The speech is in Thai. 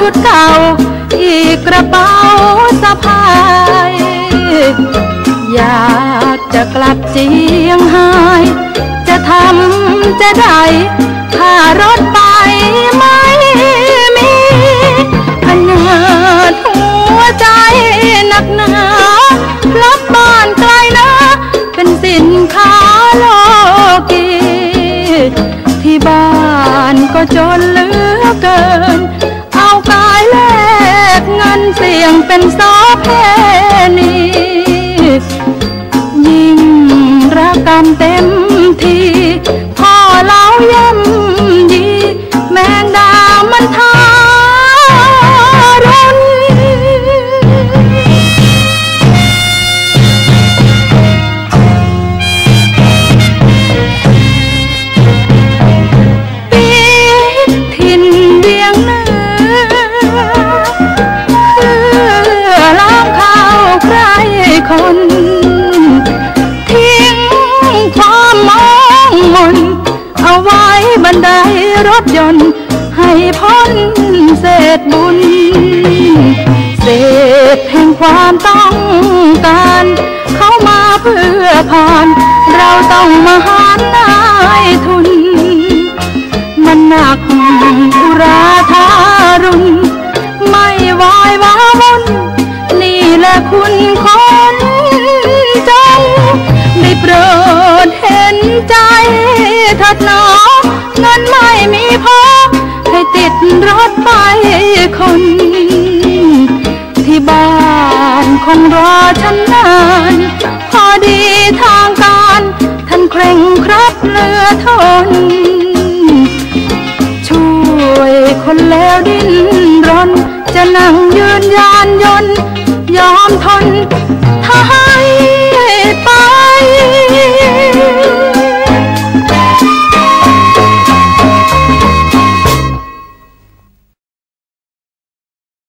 ชุดเก่าที่กระเป๋าสะพายอยากจะกลับเชียงรายจะทำจะได้ค่ารถไปไม่มีขนาดหัวใจหนักหนาเพราะบ้านไกลนะเป็นสินค้าโลกีที่บ้านก็จนเหลือเกินเอากายแลกเงินเสี่ยงเป็นโสเพณียิ่งรักกันเต็มทีพ่อเล้าย่ำยีแมงดามันทารุณปีถิ่นเวียงเหนือคือล้อมเขาใครคนเอาไว้บันไดรถยนต์ให้พ้นเศษบุญเศษแห่งความต้องการเขามาเพื่อผ่านเราต้องมาหาหน้าทุนมันหนักธุระทารุณไม่วายวาวุ่นนี่แหละคุณคนจงได้โปรดเห็นใจทัดหนอเงินไม่มีพอให้ติดรถไปคนที่บ้านคงรอฉันนานพอดีทางการท่านเคร่งครับเหลือทนช่วยคนแล้วดิ้นรนจะนั่งยืนยานยนยอมทนถ้าให้ไป